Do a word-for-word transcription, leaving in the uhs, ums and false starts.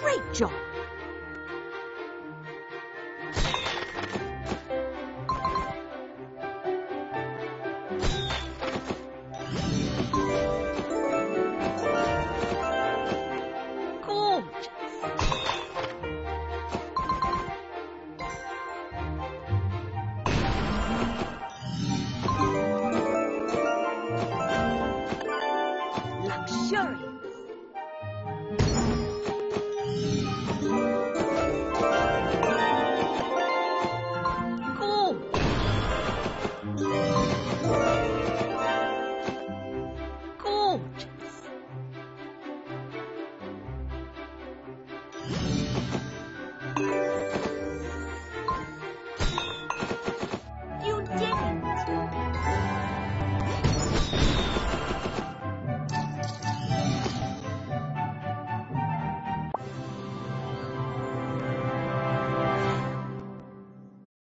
Great job.